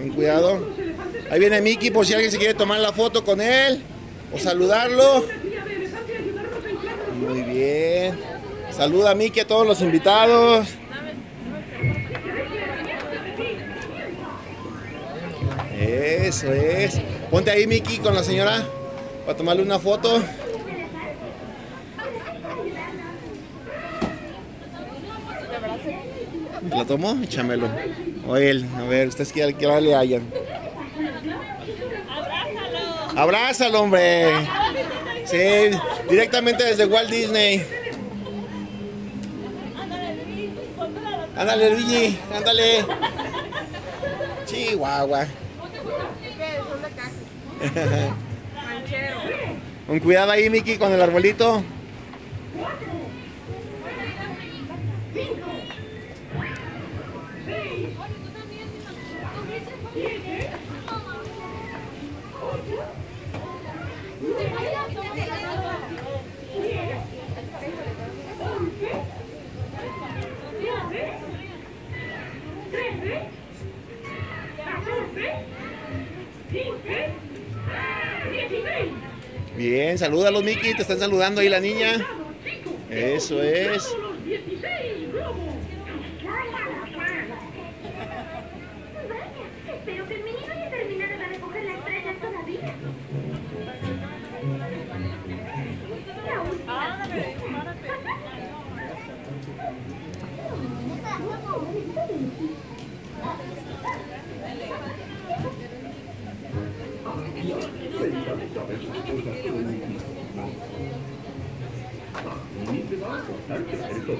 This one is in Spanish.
Ten cuidado. Ahí viene Mickey por si alguien se quiere tomar la foto con él o saludarlo. Muy bien. Saluda a Mickey, a todos los invitados. Eso es. Ponte ahí, Mickey, con la señora para tomarle una foto. ¿La tomó? Échamelo. Oye, a ver, ustedes que ahora le hayan. ¡Abrázalo! ¡Abrázalo, hombre! Sí, directamente desde Walt Disney. Ándale, Luigi, ándale. Chihuahua. Con cuidado ahí, Mickey, con el arbolito. Bien, salúdalos, Mickey, te están saludando ahí la niña. Eso es. Pero que el ministro haya terminado de recoger la estrella todavía. La última.